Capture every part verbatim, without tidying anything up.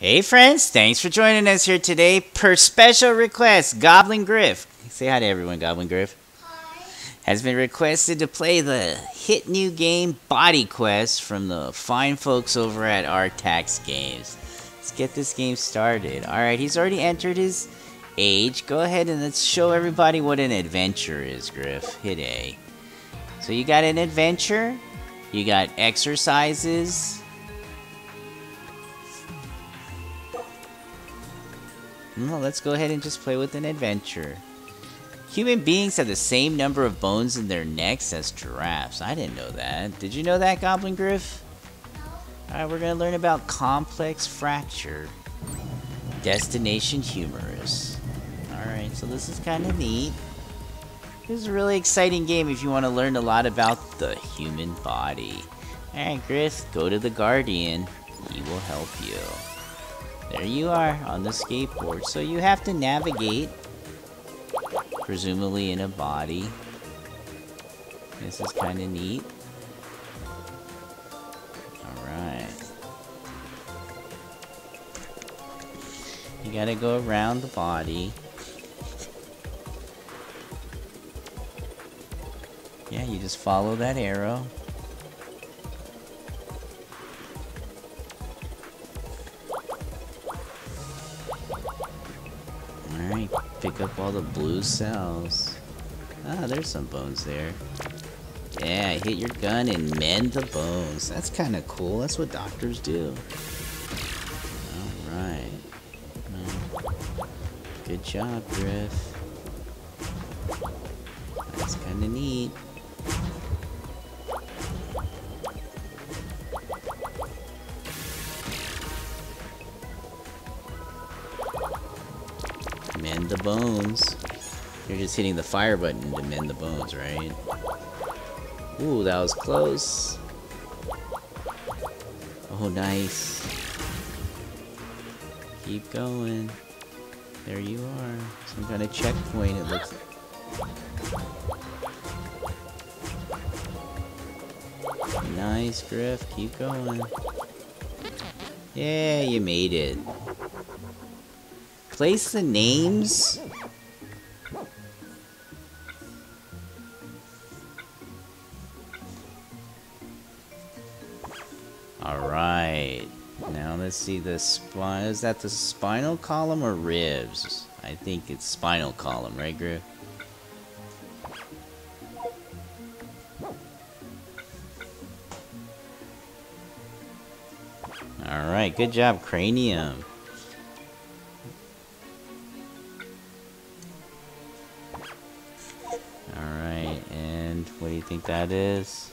Hey friends, thanks for joining us here today per special request. Goblin Griff, say hi to everyone. Goblin Griff hi. Has been requested to play the hit new game Body Quest from the fine folks over at Artax Games. Let's get this game started. Alright, he's already entered his age. Go ahead and let's show everybody what an adventure is, Griff. Hit A. So you got an adventure, you got exercises, well, let's go ahead and just play with an adventure. Human beings have the same number of bones in their necks as giraffes. I didn't know that. Did you know that, Goblin Griff? No. Alright, we're going to learn about Complex Fracture. Destination Humerus. Alright, so this is kind of neat. This is a really exciting game if you want to learn a lot about the human body. Alright, Griff, go to the Guardian. He will help you. There you are, on the skateboard. So you have to navigate, presumably in a body. This is kind of neat. Alright. You gotta go around the body. Yeah, you just follow that arrow. Pick up all the blue cells. Ah, there's some bones there. Yeah, hit your gun and mend the bones. That's kind of cool. That's what doctors do. Alright. Good job, Griff. That's kind of neat. Mend the bones. You're just hitting the fire button to mend the bones, right? Ooh, that was close. Oh, nice. Keep going. There you are. Some kind of checkpoint, it looks like. Nice, Griff. Keep going. Yeah, you made it. Place the names . Alright now let's see the spine. Is that the spinal column or ribs? I think it's spinal column, right, Griff? Alright, good job, cranium. What do you think that is?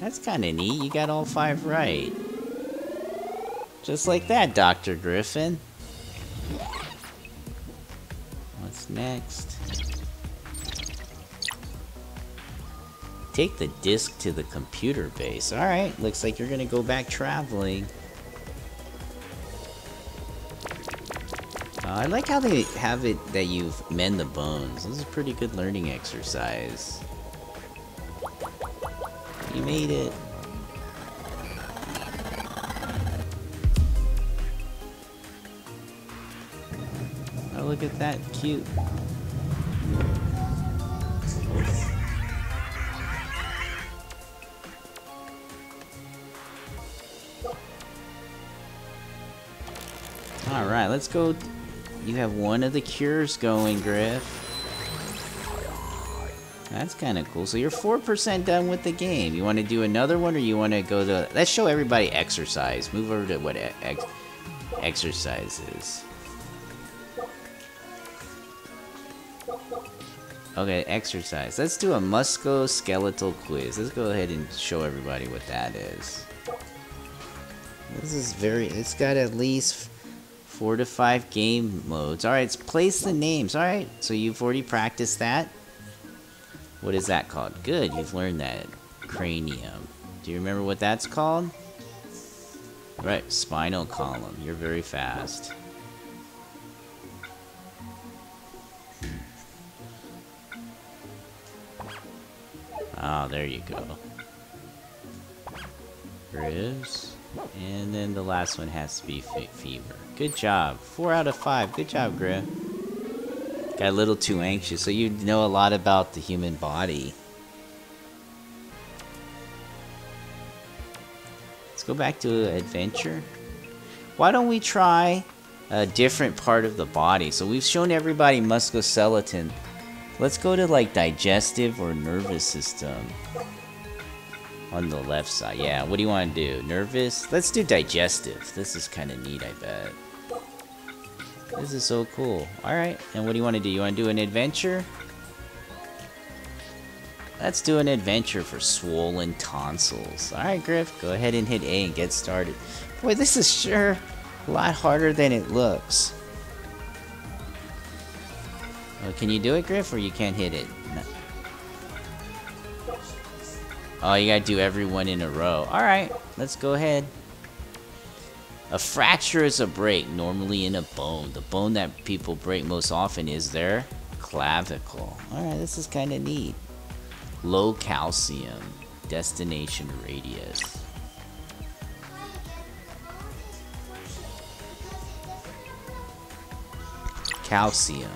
That's kind of neat. You got all five right. Just like that, Doctor Griffin. What's next? Take the disc to the computer base. Alright, looks like you're gonna go back traveling. Uh, I like how they have it that you mend the bones. This is a pretty good learning exercise. You made it. Oh, look at that. Cute. Oops. All right, let's go. You have one of the cures going, Griff. That's kind of cool. So you're four percent done with the game. You want to do another one, or you want to go to... Let's show everybody exercise. Move over to what ex exercise is. Okay, exercise. Let's do a musculoskeletal quiz. Let's go ahead and show everybody what that is. This is very... It's got at least... Four to five game modes. Alright, let's place the names. Alright, so you've already practiced that. What is that called? Good, you've learned that. Cranium. Do you remember what that's called? Right, spinal column. You're very fast. Ah, oh, there you go. Ribs. And then the last one has to be fe fever. Good job. Four out of five. Good job, Griff. Got a little too anxious. So you know a lot about the human body. Let's go back to adventure. Why don't we try a different part of the body? So we've shown everybody musculoskeleton. Let's go to like digestive or nervous system. On the left side. Yeah, what do you want to do? Nervous? Let's do digestive. This is kind of neat, I bet. This is so cool. Alright, and what do you want to do? You want to do an adventure? Let's do an adventure for swollen tonsils. Alright, Griff, go ahead and hit A and get started. Boy, this is sure a lot harder than it looks. Well, can you do it, Griff, or you can't hit it? No. Oh, you gotta do everyone in a row. Alright, let's go ahead. A fracture is a break, normally in a bone. The bone that people break most often is their clavicle. Alright, this is kind of neat. Low calcium. Destination radius. Calcium.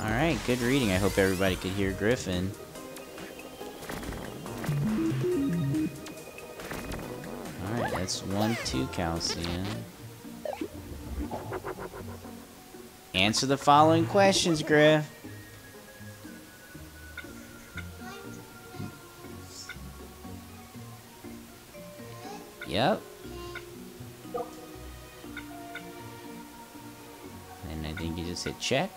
Alright, good reading. I hope everybody could hear Griffin. Alright, that's one, two calcium. Answer the following questions, Griff. Yep. And I think you just hit check.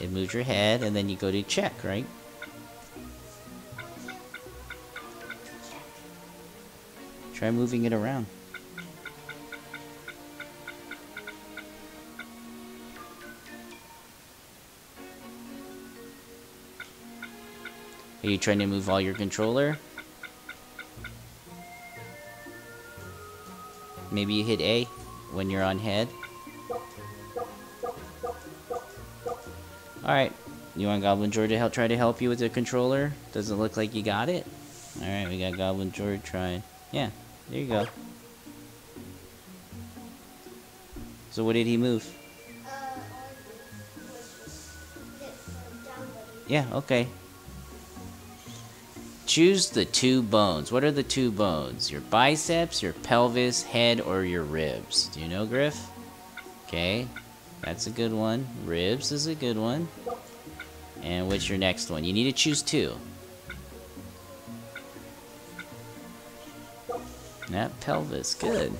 It moves your head, and then you go to check, right? Try moving it around. Are you trying to move all your controller? Maybe you hit A when you're on head. Alright, you want Goblin George to help try to help you with the controller? Doesn't look like you got it. Alright, we got Goblin George trying. Yeah, there you go. So what did he move? Yeah, okay. Choose the two bones. What are the two bones? Your biceps, your pelvis, head, or your ribs? Do you know, Griff? Okay. That's a good one. Ribs is a good one. And what's your next one? You need to choose two. That pelvis, good.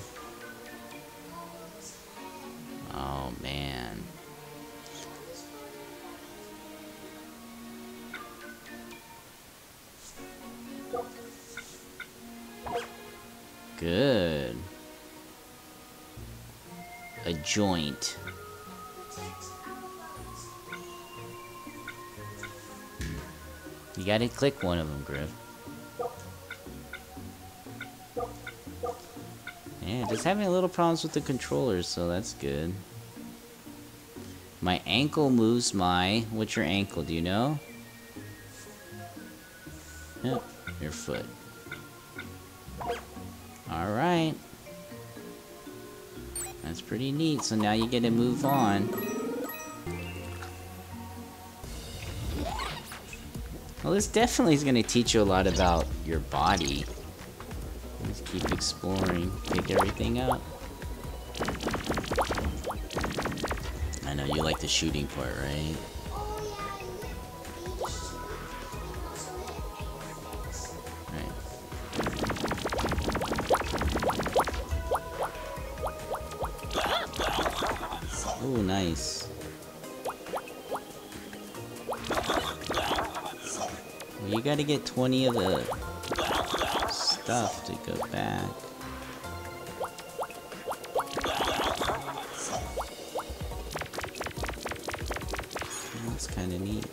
Oh man. Good. A joint. You gotta click one of them, Griff. Yeah, just having a little problems with the controllers, so that's good. My ankle moves my... What's your ankle, do you know? Yep, your foot. Alright. That's pretty neat, so now you get to move on. Well, this definitely is going to teach you a lot about your body. Let's keep exploring. Pick everything up. I know you like the shooting part, right? Right. Oh, nice. You gotta get twenty of the stuff to go back. That's kinda neat.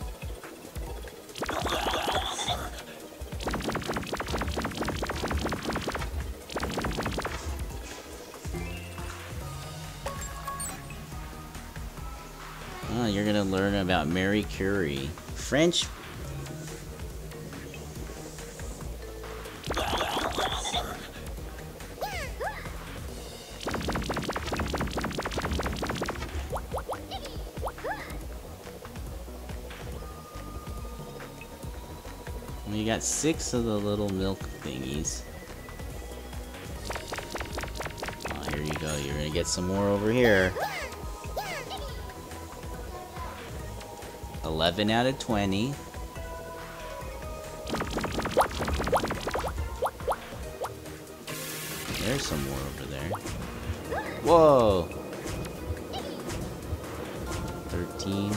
Oh, you're gonna learn about Marie Curie. French? We got six of the little milk thingies. Oh, here you go. You're gonna get some more over here. eleven out of twenty. There's some more over there. Whoa! thirteen.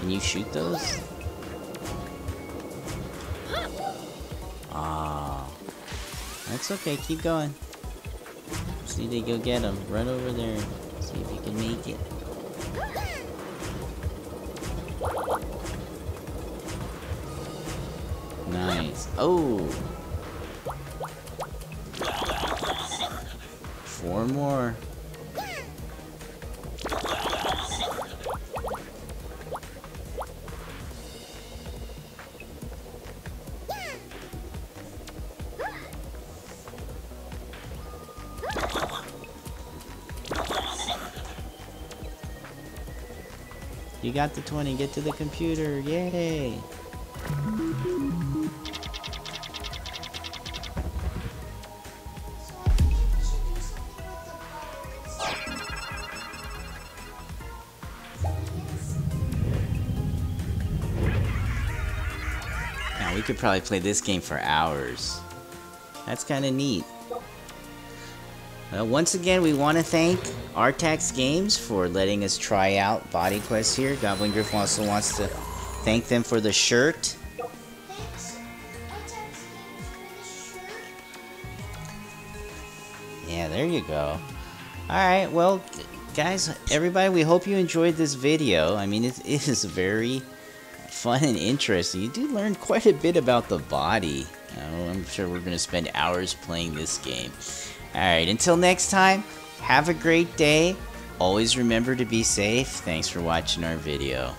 Can you shoot those? Ah. That's okay, keep going. See if they go get them. Run over there. See if you can make it. Nice. Oh! Four more. You got the twenty, get to the computer, yay! Could probably play this game for hours. That's kind of neat. Well, once again, we want to thank Artax Games for letting us try out Body Quest here. Goblin Griff also wants to thank them for the shirt. Thanks, Artax Games, for the shirt. Yeah, there you go. Alright, well, guys, everybody, we hope you enjoyed this video. I mean, it, it is very fun and interesting. You do learn quite a bit about the body. Oh, I'm sure we're going to spend hours playing this game. Alright, until next time, have a great day. Always remember to be safe. Thanks for watching our video.